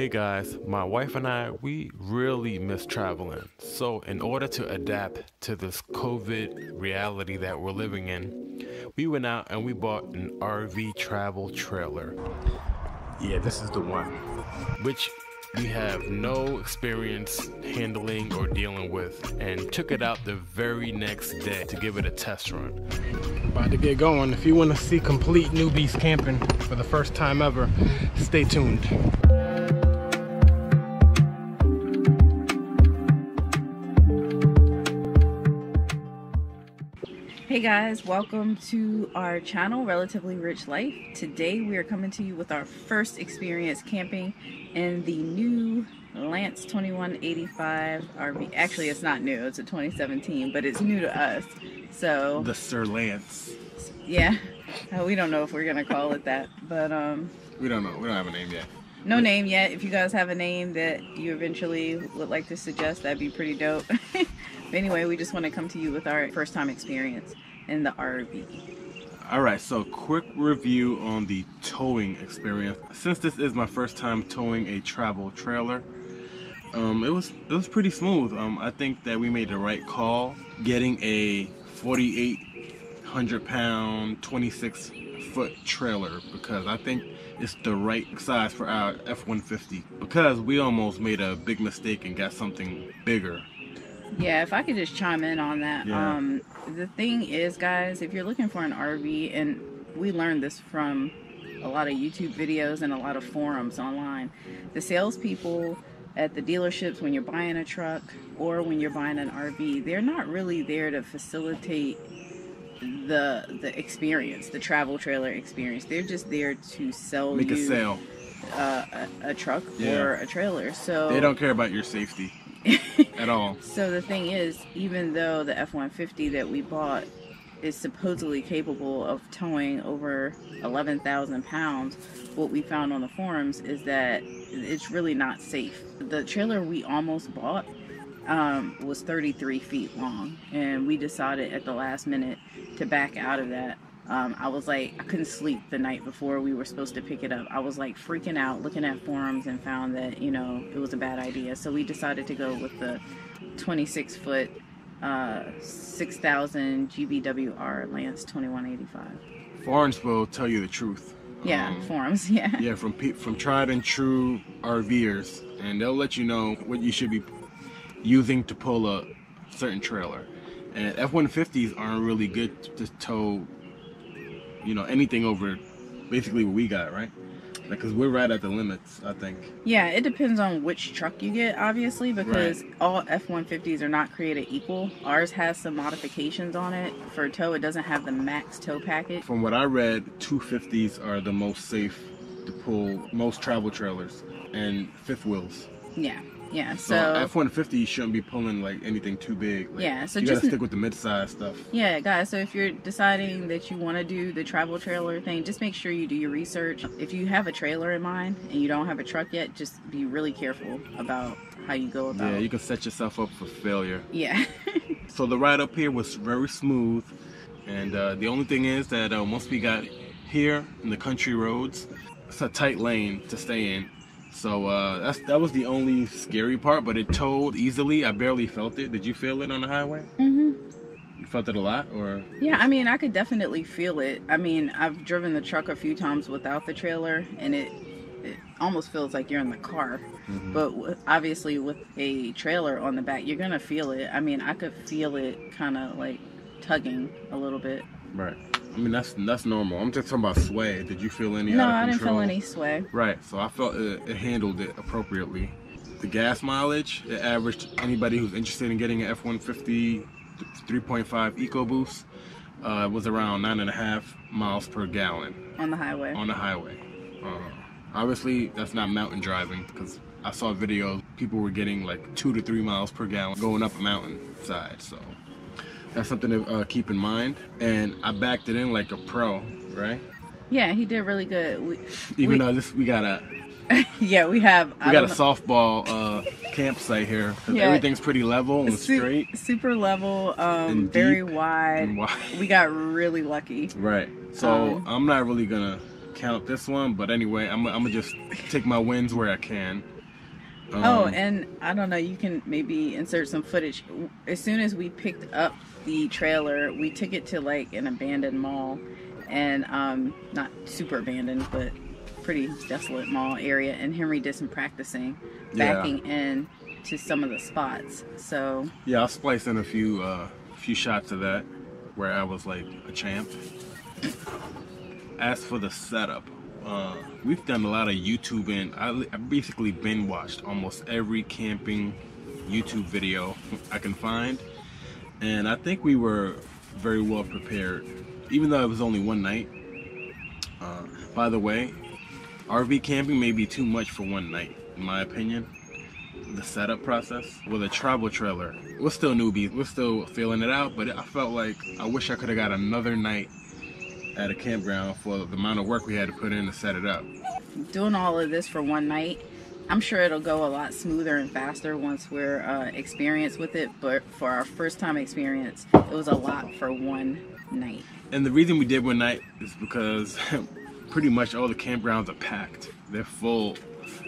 Hey guys, my wife and I, we really miss traveling. So in order to adapt to this COVID reality that we're living in, we went out and we bought an RV travel trailer. Yeah, this is the one. Which we have no experience handling or dealing with, and took it out the very next day to give it a test run. About to get going. If you want to see complete newbies camping for the first time ever, stay tuned. Hey guys, welcome to our channel, Relatively Rich Life. Today we are coming to you with our first experience camping in the new Lance 2185 RV. Actually, it's not new, it's a 2017, but it's new to us. So the Sir Lance. Yeah, we don't know if we're gonna call it that, but we don't know, we don't have a name yet. No name yet. If you guys have a name that you eventually would like to suggest, that'd be pretty dope. But anyway, we just want to come to you with our first time experience in the RV. All right, so quick review on the towing experience. Since this is my first time towing a travel trailer, it was pretty smooth. I think that we made the right call getting a 4,800 pound, 26-foot trailer, because I think it's the right size for our F-150, because we almost made a big mistake and got something bigger. Yeah, if I could just chime in on that. Yeah. The thing is, guys, if you're looking for an RV, and we learned this from a lot of YouTube videos and a lot of forums online, the salespeople at the dealerships, when you're buying a truck or when you're buying an RV, they're not really there to facilitate the experience, the travel trailer experience. They're just there to sell, make you a sale, a truck, yeah, or a trailer. So they don't care about your safety at all. So the thing is, even though the F-150 that we bought is supposedly capable of towing over 11,000 pounds, what we found on the forums is that it's really not safe. The trailer we almost bought was 33 feet long, and we decided at the last minute to back out of that. I was like, I couldn't sleep the night before we were supposed to pick it up. I was like freaking out, looking at forums, and found that, you know, it was a bad idea. So we decided to go with the 26-foot 6,000 GBWR Lance 2185. Forums will tell you the truth. Yeah, forums, yeah. Yeah, from tried and true RVers, and they'll let you know what you should be using to pull a certain trailer. And F-150s aren't really good to tow, you know, anything over basically what we got, right? Because we're right at the limits, I think. Yeah, it depends on which truck you get, obviously, because right, all F-150s are not created equal. Ours has some modifications on it. For tow, it doesn't have the max tow package. From what I read, 250s are the most safe to pull, most travel trailers, and fifth wheels. Yeah. Yeah, so F-150 shouldn't be pulling like anything too big. Like, yeah, so you just gotta stick with the mid-size stuff. Yeah, guys, so if you're deciding that you want to do the travel trailer thing, just make sure you do your research. If you have a trailer in mind and you don't have a truck yet, just be really careful about how you go about it. Yeah, you can set yourself up for failure. Yeah. So the ride up here was very smooth, and the only thing is that once we got here in the country roads, it's a tight lane to stay in. So that was the only scary part, but it towed easily. I barely felt it. Did you feel it on the highway? Mm-hmm. You felt it a lot, or? Yeah, I mean, I could definitely feel it. I mean, I've driven the truck a few times without the trailer, and it almost feels like you're in the car. Mm-hmm. But obviously with a trailer on the back, you're going to feel it. I mean, I could feel it kind of like tugging a little bit. Right. I mean, that's normal. I'm just talking about sway. Did you feel any? No, I didn't feel any sway. Right, so I felt it handled it appropriately. The gas mileage, it averaged, anybody who's interested in getting an F-150 3.5 EcoBoost, was around 9.5 miles per gallon. On the highway. On the highway. Obviously, that's not mountain driving, because I saw videos, people were getting like 2 to 3 miles per gallon going up a mountainside, so. That's something to keep in mind. And I backed it in like a pro, right? Yeah, he did really good. We got a softball campsite here. Yeah. Everything's pretty level and straight. Super level, and very wide. We got really lucky. Right. So I'm not really gonna count this one, but anyway, I'm gonna just take my wins where I can. Oh, and I don't know, you can maybe insert some footage. As soon as we picked up the trailer, we took it to like an abandoned mall, and not super abandoned, but pretty desolate mall area, and Henry did some practicing backing in to some of the spots. So yeah, I'll splice in a few shots of that where I was like a champ. As for the setup, we've done a lot of YouTubing. I basically binge watched almost every camping YouTube video I can find, and I think we were very well prepared, even though it was only one night. By the way, RV camping may be too much for one night, in my opinion. The setup process with a travel trailer, we're still newbies, we're still feeling it out, but I felt like I wish I could have got another night at a campground for the amount of work we had to put in to set it up. Doing all of this for one night, I'm sure it'll go a lot smoother and faster once we're experienced with it, but for our first time experience, it was a lot for one night. And the reason we did one night is because pretty much all the campgrounds are packed. They're full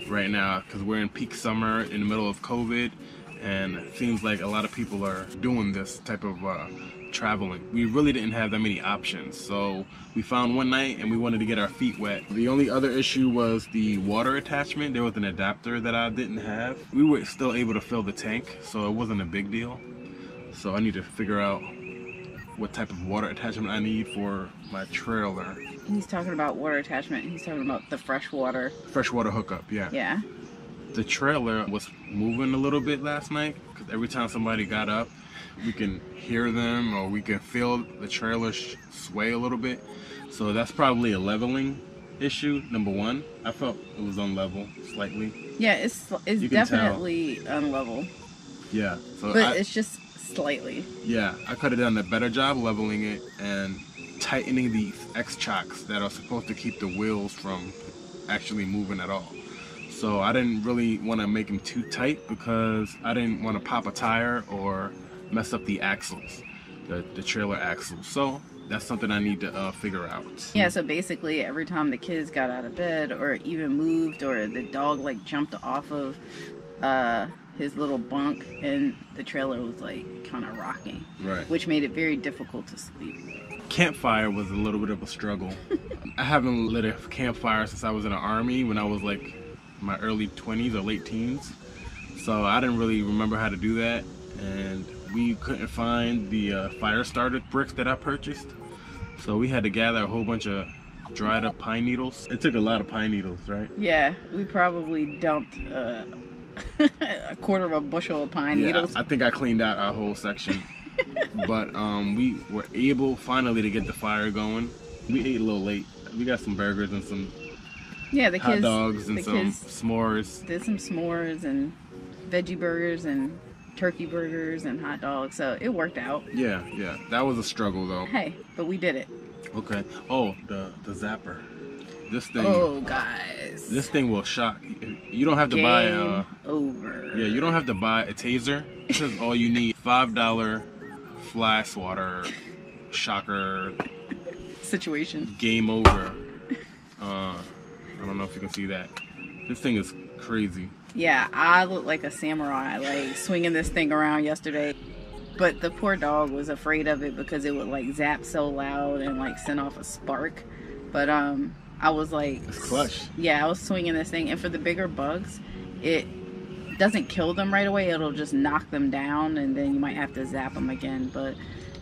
right now because we're in peak summer in the middle of COVID, and it seems like a lot of people are doing this type of traveling. We really didn't have that many options, so we found one night and we wanted to get our feet wet. The only other issue was the water attachment. There was an adapter that I didn't have. We were still able to fill the tank, so it wasn't a big deal. So I need to figure out what type of water attachment I need for my trailer. He's talking about water attachment, he's talking about the freshwater hookup. Yeah the trailer was moving a little bit last night because every time somebody got up, we can hear them or we can feel the trailer sway a little bit. So that's probably a leveling issue, number one. I felt it was unlevel slightly. Yeah, it's definitely unlevel. Yeah, so but it's just slightly. Yeah, I could have done a better job leveling it and tightening these X-chocks that are supposed to keep the wheels from actually moving at all. So I didn't really want to make them too tight because I didn't want to pop a tire or mess up the axles, the trailer axles. So that's something I need to figure out. Yeah, so basically every time the kids got out of bed or even moved or the dog like jumped off of his little bunk, and the trailer was like kind of rocking, right, which made it very difficult to sleep. Campfire was a little bit of a struggle. I haven't lit a campfire since I was in the Army when I was like my early 20s or late teens, so I didn't really remember how to do that, and we couldn't find the fire starter bricks that I purchased, so we had to gather a whole bunch of dried up pine needles. It took a lot of pine needles, right? Yeah, we probably dumped a quarter of a bushel of pine needles. I think I cleaned out our whole section. But we were able finally to get the fire going. We ate a little late. We got some burgers and some hot dogs and some s'mores. Did some s'mores and veggie burgers and turkey burgers and hot dogs. So it worked out. Yeah. That was a struggle though. Hey, but we did it. Okay. Oh, the zapper. This thing. Oh, guys. This thing will shock. You don't have to buy a... over. Yeah, you don't have to buy a taser. This is all you need. $5 fly swatter shocker situation. Game over. I don't know if you can see that. This thing is crazy. Yeah, I look like a samurai, like swinging this thing around yesterday. But the poor dog was afraid of it because it would like zap so loud and like send off a spark. But I was like, it's clutch. Yeah, I was swinging this thing, and for the bigger bugs, it doesn't kill them right away. It'll just knock them down, and then you might have to zap them again. But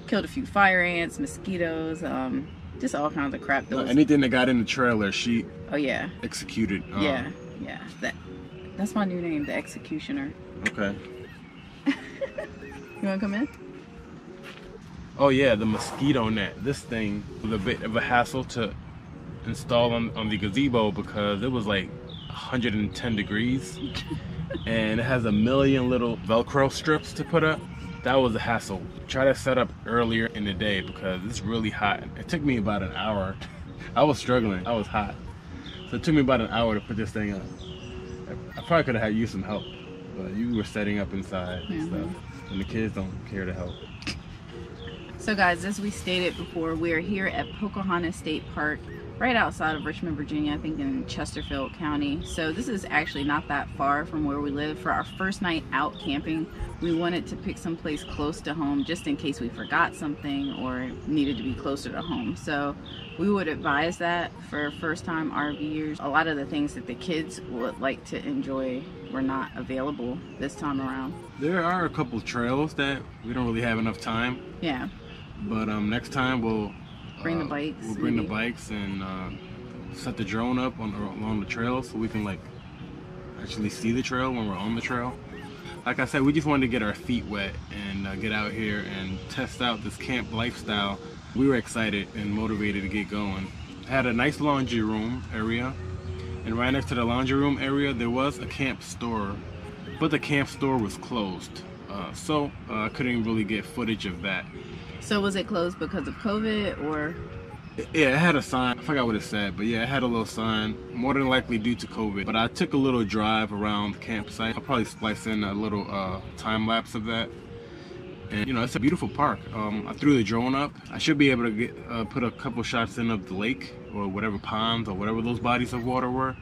killed a few fire ants, mosquitoes, just all kinds of crap. No, anything that got in the trailer, she executed. Yeah. That's my new name, the Executioner. Okay. You wanna come in? Oh yeah, the mosquito net. This thing was a bit of a hassle to install on the gazebo because it was like 110 degrees and it has a million little velcro strips to put up. That was a hassle. Try to set up earlier in the day because it's really hot. It took me about an hour. I was struggling, I was hot, so it took me about an hour to put this thing up. I probably could have had you some help, but you were setting up inside and stuff, and the kids don't care to help. So guys, as we stated before, we're here at Pocahontas State Park right outside of Richmond, Virginia, I think in Chesterfield County. So this is actually not that far from where we live. For our first night out camping, we wanted to pick someplace close to home just in case we forgot something or needed to be closer to home. So we would advise that for first-time RVers. A lot of the things that the kids would like to enjoy were not available this time around. There are a couple trails that we don't really have enough time. Yeah. But next time we'll bring the bikes. We'll bring the bikes and set the drone up along the trail so we can like actually see the trail when we're on the trail. Like I said, we just wanted to get our feet wet and get out here and test out this camp lifestyle. We were excited and motivated to get going. Had a nice laundry room area, and right next to the laundry room area there was a camp store, but the camp store was closed, so I couldn't really get footage of that. So was it closed because of COVID or? Yeah, it had a sign. I forgot what it said, but yeah, it had a little sign. More than likely due to COVID. But I took a little drive around the campsite. I'll probably splice in a little time lapse of that. And you know, it's a beautiful park. I threw the drone up. I should be able to get, put a couple shots in of the lake or whatever ponds or whatever those bodies of water were.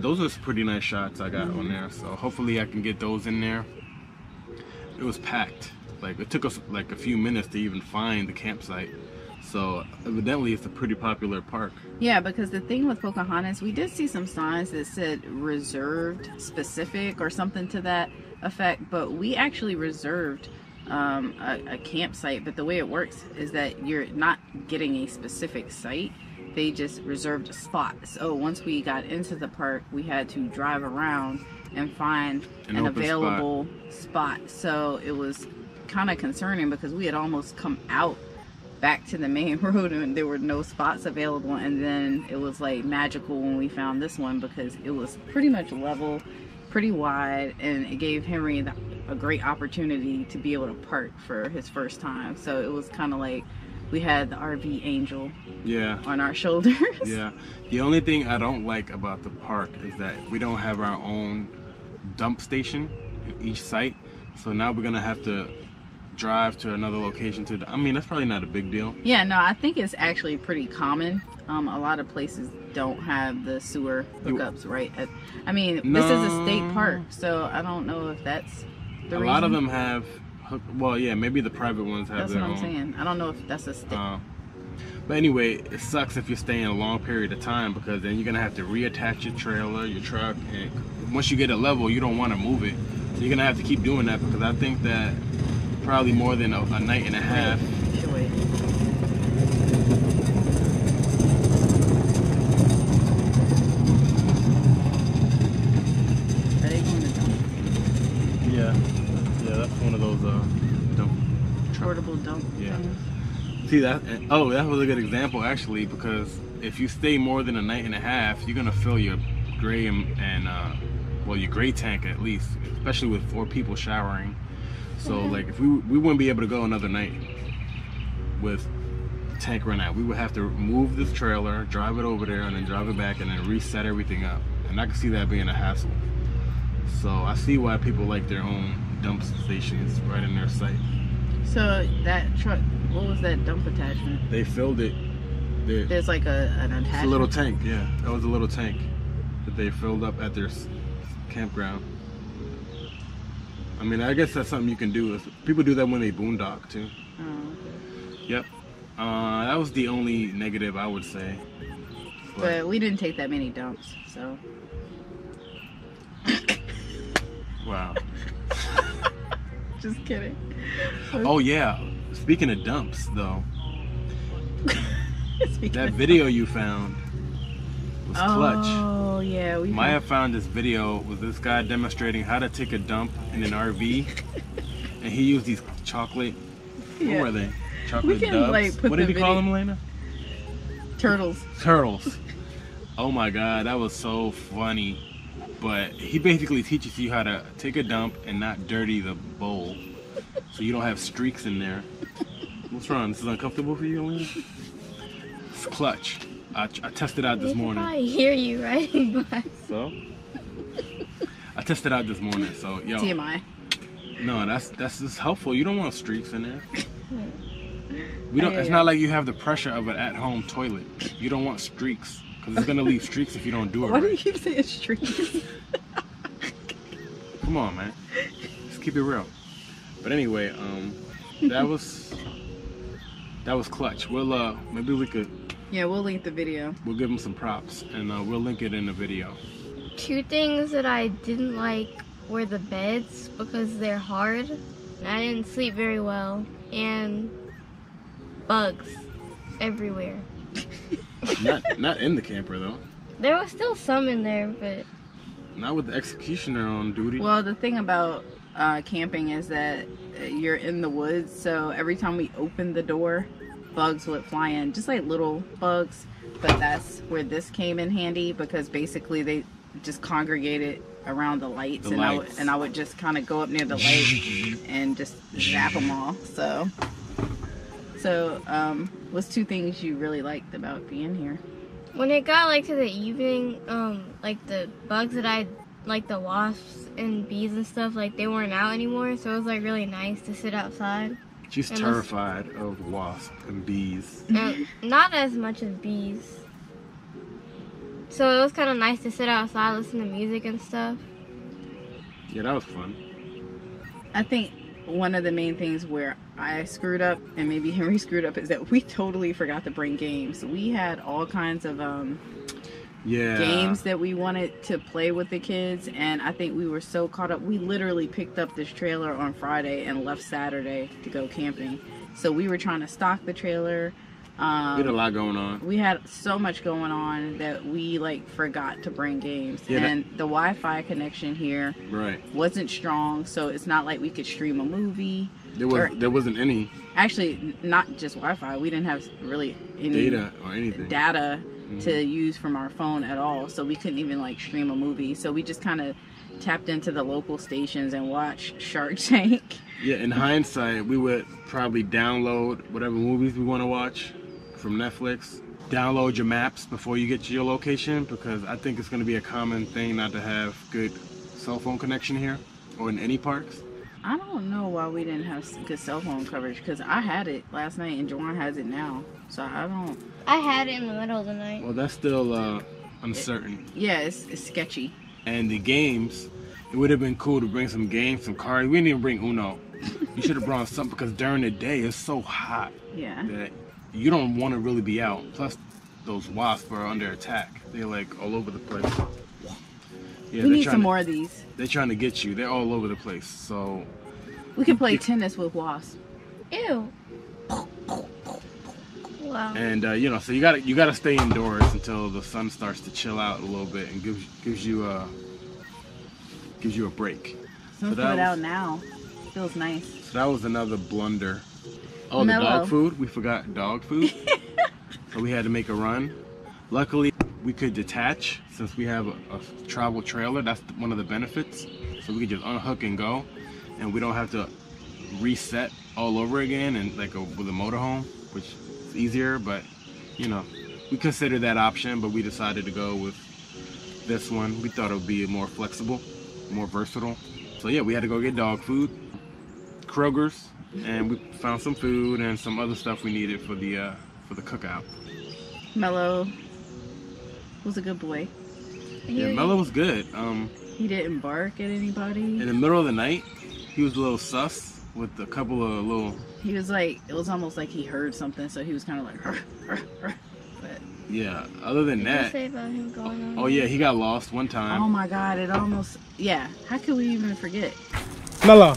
Those are pretty nice shots I got on there. So hopefully I can get those in there. It was packed. Like it took us like a few minutes to even find the campsite. So evidently it's a pretty popular park. Yeah, because the thing with Pocahontas, we did see some signs that said reserved specific or something to that effect, but we actually reserved a campsite. But the way it works is that you're not getting a specific site. They just reserved a spot. So once we got into the park, we had to drive around and find an available spot. So it was kind of concerning because we had almost come out back to the main road and there were no spots available, and then it was like magical when we found this one because it was pretty much level, pretty wide, and it gave Henry a great opportunity to be able to park for his first time. So it was kind of like we had the RV angel on our shoulders. Yeah, the only thing I don't like about the park is that we don't have our own dump station at each site, so now we're gonna have to drive to another location to I mean, that's probably not a big deal. Yeah, no, I think it's actually pretty common. A lot of places don't have the sewer hookups right at, I mean, no, this is a state park, so I don't know if that's the reason. Lot of them have well, yeah, maybe the private ones have their own. That's what I'm saying. I don't know if that's a state. But anyway, it sucks if you're staying a long period of time because then you're gonna have to reattach your trailer, your truck, and once you get a level you don't want to move it, so you're gonna have to keep doing that because I think that probably more than a night and a half. Are they going to dump? Yeah. Yeah, that's one of those dump trucks. Portable dump. Yeah. Things. See that? Oh, that was a good example actually, because if you stay more than a night and a half, you're gonna fill your gray well, your gray tank at least, especially with 4 people showering. So like if we wouldn't be able to go another night with tank run out. We would have to move this trailer, drive it over there, and then drive it back, and then reset everything up. And I can see that being a hassle. So I see why people like their own dump stations right in their site. So that truck, what was that dump attachment? They filled it. There's like an attachment. It's a little tank, yeah. That was a little tank that they filled up at their campground. I mean, I guess that's something you can do. People do that when they boondock too. Oh, okay. Yep. That was the only negative I would say. But we didn't take that many dumps, so. Wow. Just kidding. Oh yeah. Speaking of dumps, though. That video you found was clutch. Oh yeah, Maya found this video with this guy demonstrating how to take a dump in an RV, and he used these chocolate. What were they? Chocolate doves. Like, what did he call them, Lena? Turtles. Turtles. Oh my God, that was so funny. But he basically teaches you how to take a dump and not dirty the bowl, so you don't have streaks in there. What's wrong? This is uncomfortable for you, Lena? It's clutch. I tested out this morning. I hear you writing. So I tested out this morning. So yo. TMI. No, that's just helpful. You don't want streaks in there. We don't. It's not like you have the pressure of an at-home toilet. You don't want streaks because it's gonna leave streaks if you don't do it. Why do you keep saying streaks? Come on, man. Just keep it real. But anyway, that was clutch. We'll maybe we could. Yeah, we'll link the video. We'll give them some props, and we'll link it in the video. Two things that I didn't like were the beds because they're hard. And I didn't sleep very well, and bugs everywhere. not in the camper though. There was still some in there, but not with the executioner on duty. Well, the thing about camping is that you're in the woods, so every time we opened the door, bugs would fly in, just like little bugs. But that's where this came in handy because basically they just congregated around the lights, and I would just kind of go up near the light and just zap them all. So what's two things you really liked about being here? When it got like to the evening, like the bugs that I like, the wasps and bees and stuff, like they weren't out anymore, so it was like really nice to sit outside. She's terrified of wasps and bees. Not as much as bees. So it was kind of nice to sit outside, listen to music and stuff. Yeah, that was fun. I think one of the main things where I screwed up, and maybe Henry screwed up, is that we totally forgot to bring games. We had all kinds of games that we wanted to play with the kids, and I think we were so caught up. We literally picked up this trailer on Friday and left Saturday to go camping. So we were trying to stock the trailer. We had a lot going on. We had so much going on that we like forgot to bring games. Yeah, and the Wi-Fi connection here wasn't strong, so it's not like we could stream a movie. There wasn't any. Actually, not just Wi-Fi. We didn't have really any data or anything. To use from our phone at all, so we couldn't even like stream a movie, so we just kind of tapped into the local stations and watched Shark Tank. Yeah, in hindsight, we would probably download whatever movies we want to watch from Netflix. Download your maps before you get to your location, because I think it's going to be a common thing not to have good cell phone connection here or in any parks. I don't know why we didn't have good cell phone coverage, because I had it last night and Juwan has it now, so I don't. I had it in the middle of the night. Well, that's still uncertain. It's sketchy. And the games, it would have been cool to bring some games, some cards. We didn't even bring Uno. You should have brought something, because during the day it's so hot that you don't want to really be out. Plus, those wasps are under attack. They're like all over the place. Yeah, we need some more of these. They're trying to get you. They're all over the place. So we can play tennis with wasps. Ew. Wow. And so you gotta stay indoors until the sun starts to chill out a little bit and gives you a break. So put it out now. Feels nice. So that was another blunder. Oh, the dog food. We forgot dog food. So we had to make a run. Luckily, we could detach since we have a travel trailer. That's one of the benefits. So we could just unhook and go, and we don't have to reset all over again and with a motorhome, which is easier. But we considered that option, but we decided to go with this one. We thought it would be more flexible, more versatile. So yeah, we had to go get dog food, Kroger's, and we found some food and some other stuff we needed for the cookout. Mello was a good boy. Yeah, Mello was good. He didn't bark at anybody. In the middle of the night, he was a little sus with a couple of little. He was like, it was almost like he heard something, so he was kind of like. Hur, hur, hur. But yeah. Other than that. Say about him going on? Oh yeah, he got lost one time. Oh my God! It almost. Yeah. How could we even forget? Mello,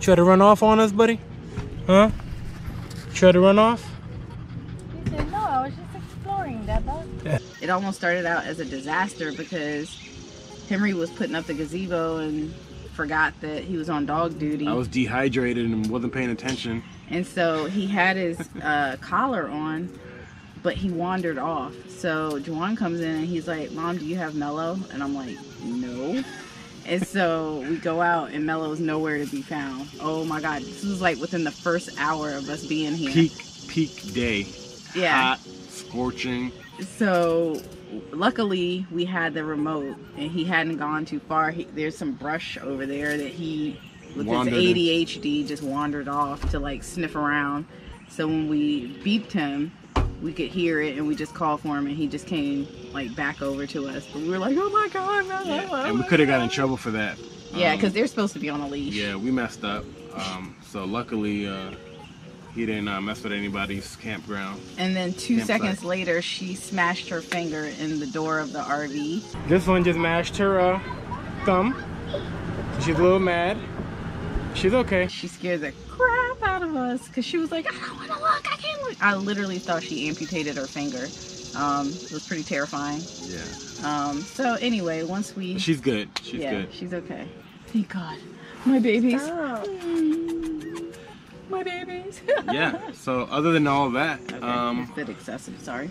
try to run off on us, buddy? Huh? Try to run off? He said no. I was just. It almost started out as a disaster because Henry was putting up the gazebo and forgot that he was on dog duty. I was dehydrated and wasn't paying attention. And so he had his collar on, but he wandered off. So Juwan comes in and he's like, Mom, do you have Mello? And I'm like, no. And so we go out and Mello's nowhere to be found. Oh my God. This was like within the first hour of us being here. Peak day. Yeah. Hot, scorching. So luckily we had the remote and he hadn't gone too far. There's some brush over there that he with his ADHD, just wandered off to like sniff around. So when we beeped him, we could hear it, and we just called for him, and he just came like back over to us. But we were like, oh my God, no, yeah. Oh, and we could have got in trouble for that. Yeah, because they're supposed to be on a leash. Yeah, we messed up. So luckily, he didn't mess with anybody's campground. And then two seconds later, she smashed her finger in the door of the RV. This one just mashed her thumb. She's a little mad. She's okay. She scared the crap out of us because she was like, I don't want to look. I can't look. I literally thought she amputated her finger. It was pretty terrifying. Yeah. So anyway, once we... She's good. She's good. She's okay. Thank God. My babies. Stop. My babies. Yeah. So other than all that... Okay, it's a bit excessive. Sorry.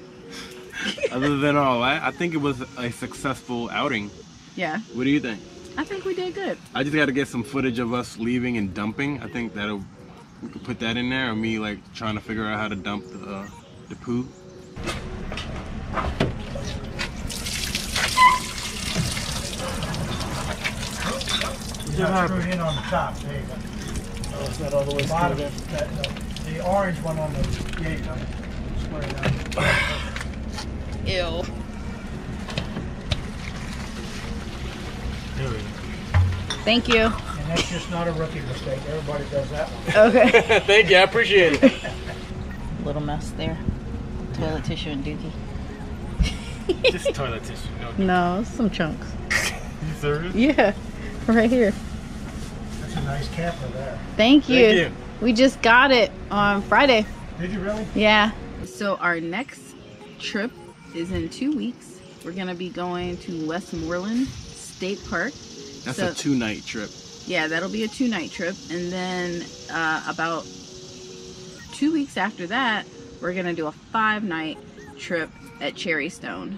Other than all that, I think it was a successful outing. Yeah. What do you think? I think we did good. I just got to get some footage of us leaving and dumping. I think that'll... We could put that in there. Or me, like, trying to figure out how to dump the poo. Screw in on the top, there you go. Oh, it's not all the way bottom, that, the orange one on the, yeah, you know, square it up. Ew. There we go. Thank you. And that's just not a rookie mistake. Everybody does that one. Okay. Thank you. I appreciate it. Little mess there. Toilet tissue and dookie. Just toilet tissue. No, dookie. No, some chunks. You serious? Yeah. Right here. That's a nice camper there. Thank you. Thank you. We just got it on Friday. Did you really? Yeah. So our next trip is in 2 weeks. We're going to be going to Westmoreland State Park. That's a two-night trip. Yeah, that'll be a two-night trip. And then about 2 weeks after that, we're going to do a 5-night trip at Cherrystone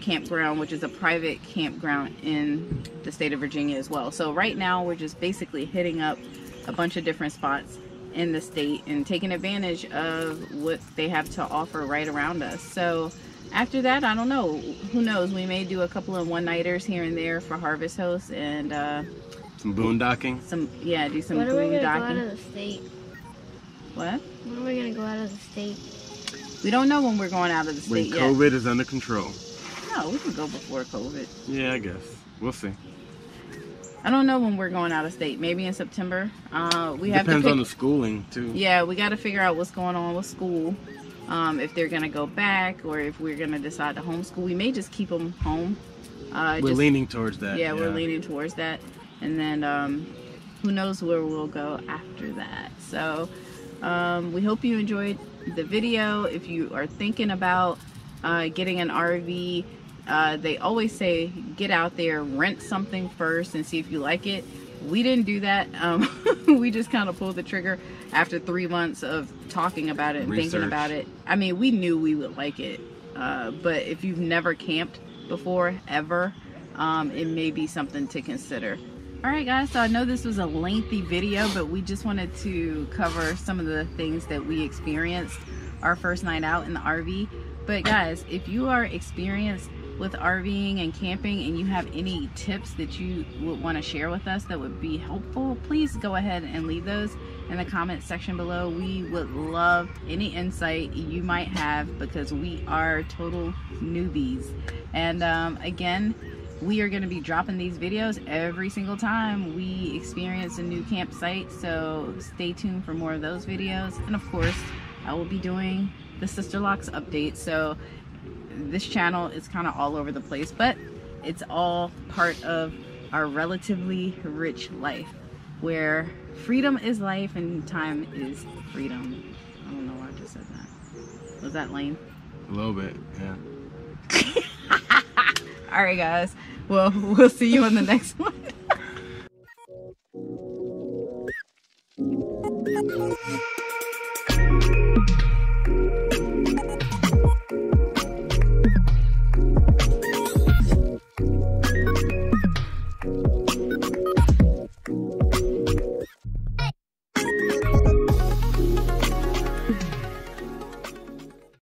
campground, which is a private campground in the state of Virginia as well. So right now we're just basically hitting up a bunch of different spots in the state and taking advantage of what they have to offer right around us. So after that, I don't know, who knows, we may do a couple of one-nighters here and there for Harvest Hosts and some boondocking. Yeah, do some boondocking. When are we gonna go out of the state? What? When are we gonna go out of the state? We don't know when we're going out of the state yet. When COVID is under control. No, we can go before COVID. Yeah, I guess. We'll see. I don't know when we're going out of state. Maybe in September. We have to depends on the schooling, too. Yeah, we got to figure out what's going on with school. If they're going to go back or if we're going to decide to homeschool. We may just keep them home. We're leaning towards that. Yeah, we're leaning towards that. And then who knows where we'll go after that. So we hope you enjoyed the video. If you are thinking about getting an RV, they always say get out there, rent something first and see if you like it. We didn't do that. We just kind of pulled the trigger after 3 months of talking about it and thinking about it. I mean, we knew we would like it, but if you've never camped before ever, it may be something to consider. All right, guys, so I know this was a lengthy video, but we just wanted to cover some of the things that we experienced our first night out in the RV. But guys, if you are experienced with RVing and camping and you have any tips that you would want to share with us that would be helpful, please go ahead and leave those in the comment section below. We would love any insight you might have because we are total newbies. And again, we are going to be dropping these videos every single time we experience a new campsite. So stay tuned for more of those videos. And of course, I will be doing the Sister Locks update. So this channel is kind of all over the place, but it's all part of our relatively rich life where freedom is life and time is freedom. I don't know why I just said that. Was that lame? A little bit, yeah. All right, guys. Well, we'll see you on the next one.